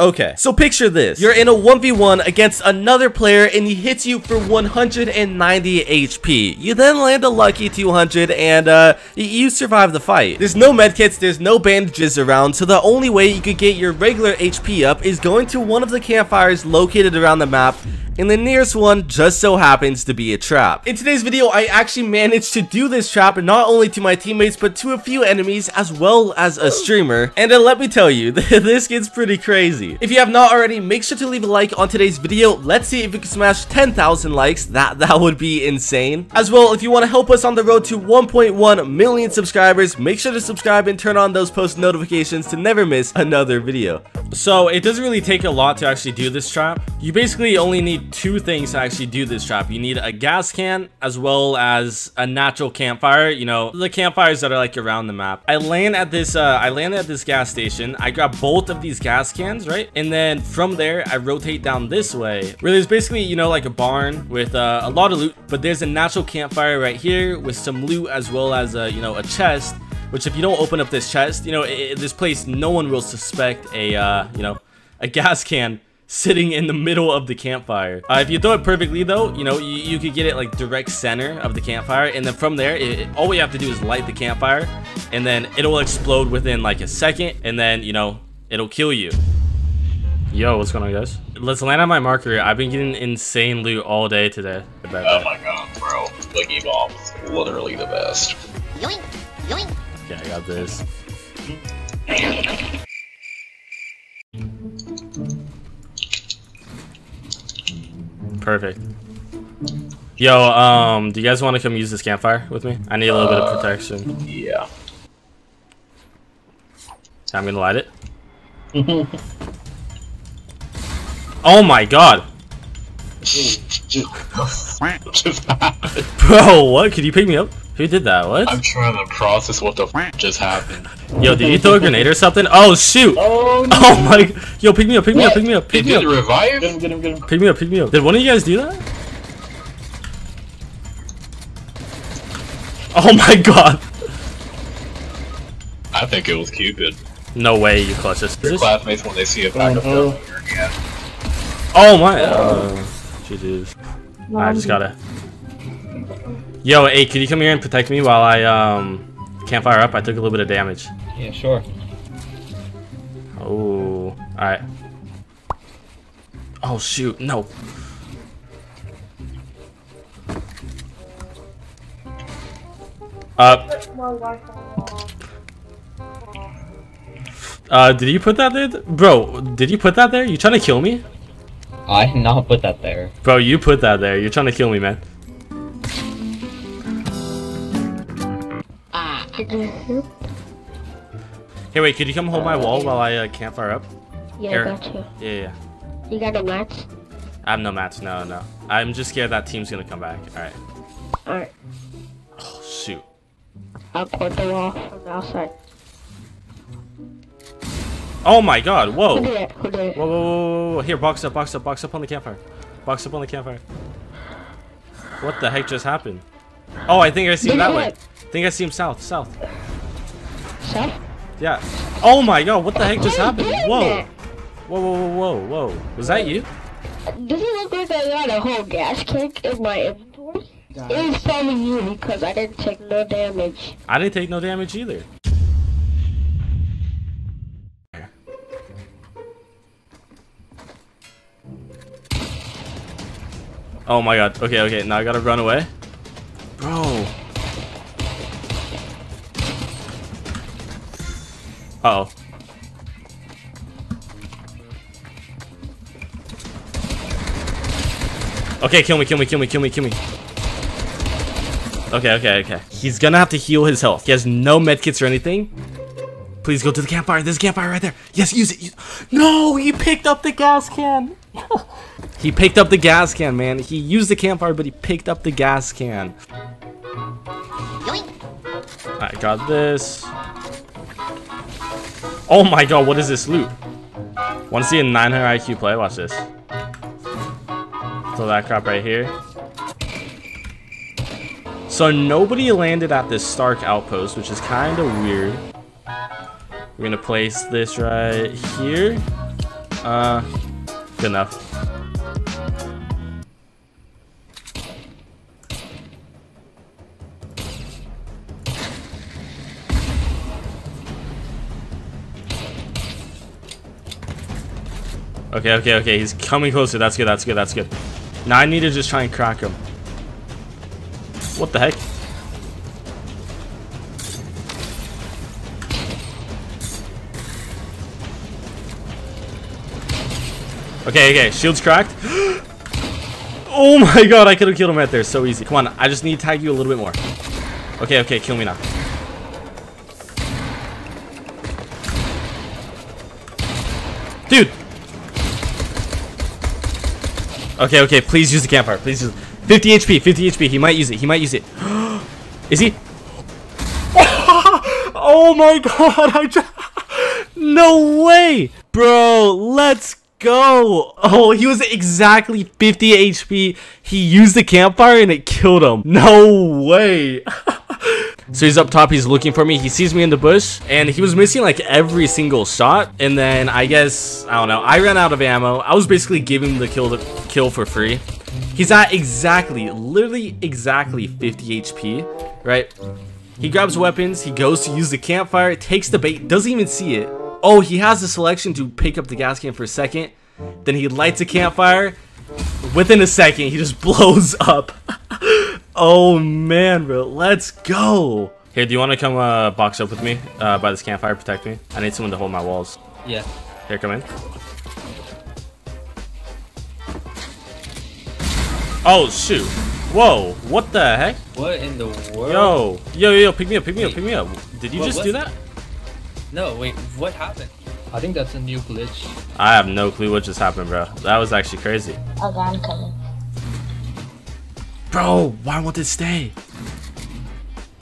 Okay, so picture this. You're in a 1v1 against another player and he hits you for 190 HP. You then land a lucky 200 and you survive the fight. There's no medkits, there's no bandages around, so the only way you could get your regular HP up is going to one of the campfires located around the map, and the nearest one just so happens to be a trap. In today's video, I actually managed to do this trap not only to my teammates, but to a few enemies as well as a streamer. And let me tell you, this gets pretty crazy. If you have not already, make sure to leave a like on today's video. Let's see if we can smash 10,000 likes. That would be insane. As well, if you want to help us on the road to 1.1 million subscribers, make sure to subscribe and turn on those post notifications to never miss another video. So it doesn't really take a lot to actually do this trap. You basically only need two things to actually do this trap. You need a gas can as well as a natural campfire, you know, the campfires that are like around the map. I land at this gas station. I grab both of these gas cans, right? And then from there I rotate down this way where there's basically, you know, like a barn with a lot of loot, but there's a natural campfire right here with some loot as well as a, you know, a chest, which if you don't open up this chest, you know, this place, no one will suspect a you know, a gas can sitting in the middle of the campfire. If you throw it perfectly though, you know, you could get it like direct center of the campfire, and then from there all we have to do is light the campfire, and then it'll explode within like a second, and then, you know, it'll kill you. Yo, what's going on, guys? Let's land on my marker. I've been getting insane loot all day today. Oh my god, bro, Boogie Bomb is literally the best. Yoink, yoink. Okay, I got this. Perfect. Yo, do you guys want to come use this campfire with me? I need a little bit of protection. Yeah. I'm gonna light it. Oh my god. Just happened. Bro, what? Could you pick me up? Who did that? What? I'm trying to process what the f just happened. Yo, did you throw a grenade or something? Oh shoot! Oh, no. Oh my! Yo, pick me up! Pick me up! Pick me up! Pick me up! Did it revive? Get him! Get him! Get him! Pick me up! Pick me up! Did one of you guys do that? Oh my god! I think it was Cupid. No way! You clutch this. Your classmates when they see a backup build. Yeah. Oh my! Oh, GG's. I just gotta. Yo, hey, could you come here and protect me while I campfire up? I took a little bit of damage. Yeah, sure. Oh, all right. Oh shoot, no. Did you put that there, bro? Did you put that there? You trying to kill me? I did not put that there. Bro, you put that there. You're trying to kill me, man. Hey, wait, could you come hold my wall while I campfire up? Yeah, I got you. Yeah, yeah. You got a match? I have no match, no, no. I'm just scared that team's gonna come back. Alright. Alright. Oh, shoot. I'll put the wall from the outside. Oh my god, whoa! Who did it? Who did it? Whoa, whoa, whoa, whoa. Here, box up on the campfire. Box up on the campfire. What the heck just happened? Oh, I think I see him that way. I think I see him south. South? Yeah. Oh my god, what the heck just happened? Whoa. Whoa, whoa, whoa, whoa, whoa. Was that you? Does it look like I got a whole gas tank in my inventory? It was probably you because I didn't take no damage. I didn't take no damage either. Oh my god. Okay, okay, now I gotta run away. Bro. Uh-oh. Okay, kill me. Okay. He's gonna have to heal his health. He has no medkits or anything. Please go to the campfire. There's a campfire right there. Yes, use it. No, he picked up the gas can. He picked up the gas can, man. He used the campfire, but he picked up the gas can. I got this. Oh my god, what is this loot? Want to see a 900 IQ play? Watch this. Throw that crap right here. So nobody landed at this Stark outpost, which is kind of weird. We're going to place this right here. Good enough. Okay, okay, okay. He's coming closer. That's good, that's good, that's good. Now I need to just try and crack him. What the heck? Okay, okay. Shield's cracked. Oh my god, I could have killed him right there. So easy. Come on, I just need to tag you a little bit more. Okay, okay. Kill me now. Dude. Okay, okay, please use the campfire. Please use it. 50 HP, 50 HP. He might use it. He might use it. Is he? Oh my god. I just... No way. Bro, let's go. Oh, he was exactly 50 HP. He used the campfire and it killed him. No way. So he's up top, he's looking for me, he sees me in the bush, and he was missing like every single shot, and then I guess, I don't know, I ran out of ammo. I was basically giving him the kill for free. He's at exactly, literally exactly 50 HP, right? He grabs weapons, he goes to use the campfire, takes the bait, doesn't even see it. Oh, he has the selection to pick up the gas can for a second, then he lights a campfire. Within a second, he just blows up. Oh man, bro, let's go. Here, do you want to come box up with me by this campfire, protect me? I need someone to hold my walls. Yeah. Here, come in. Oh shoot. Whoa, what the heck? What in the world? Yo, yo, yo, pick me up, pick me up, pick me up. Did you just do that? No, wait, what happened? I think that's a new glitch. I have no clue what just happened, bro. That was actually crazy. Okay, I'm coming. Bro, why won't it stay?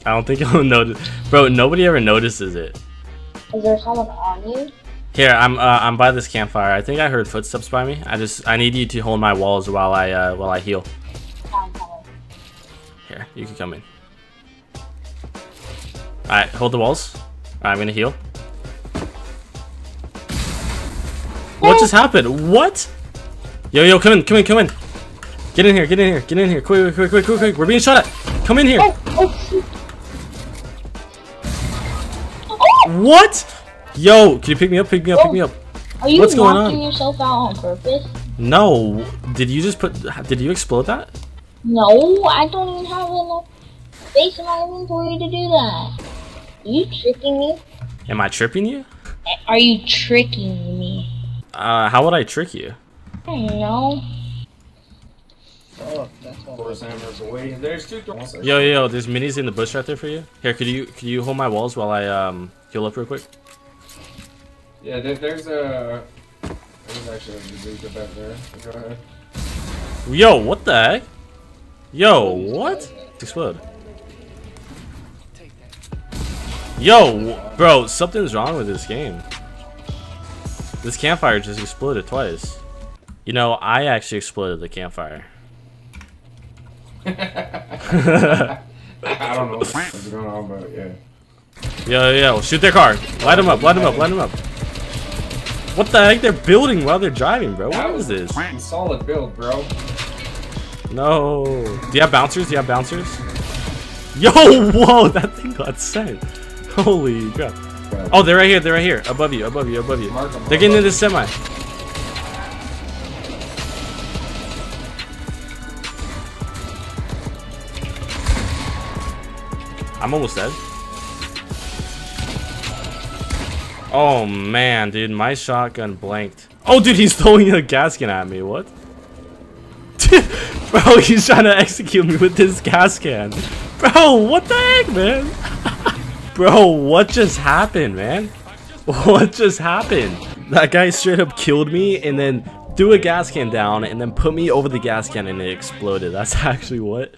I don't think I'll notice. Bro, nobody ever notices it. Is there someone on you? Here, I'm by this campfire. I think I heard footsteps by me. I need you to hold my walls while I heal. I'm coming. Here, you can come in. All right, hold the walls. All right, I'm gonna heal. What just happened? What? Yo, yo, come in, come in, come in. Get in here, get in here, get in here. Quick, quick, quick, quick, quick. We're being shot at. Come in here. What? Yo, can you pick me up, pick me up, pick me up? Are you knocking yourself out on purpose? No. Did you just did you explode that? No, I don't even have enough space in my inventory to do that. Are you tricking me? Am I tripping you? Are you tricking me? How would I trick you? I don't know. Oh, that's one. There's two. Yo, yo, yo, there's minis in the bush right there for you. Here, could you hold my walls while I heal up real quick? Yeah, there's actually a bazooka back there. Go ahead. Yo, what the heck? Yo, what? Explode. Yo, bro, something's wrong with this game. This campfire just exploded twice. You know, I actually exploded the campfire. I don't know what's going on, but yeah. Yo, yo, shoot their car. Light them up, light them up, light them up. What the heck? They're building while they're driving, bro. What is this? Solid build, bro. No. Do you have bouncers? Do you have bouncers? Yo, whoa, that thing got sent. Holy crap. Oh, they're right here, above you, above you, above you. They're getting into this semi. I'm almost dead. Oh man, dude, my shotgun blanked. Oh, dude, he's throwing a gasket at me. What? Bro, he's trying to execute me with this gas can. Bro, what the heck, man? Bro, what just happened, man? What just happened? That guy straight up killed me and then threw a gas can down and then put me over the gas can and it exploded. That's actually what...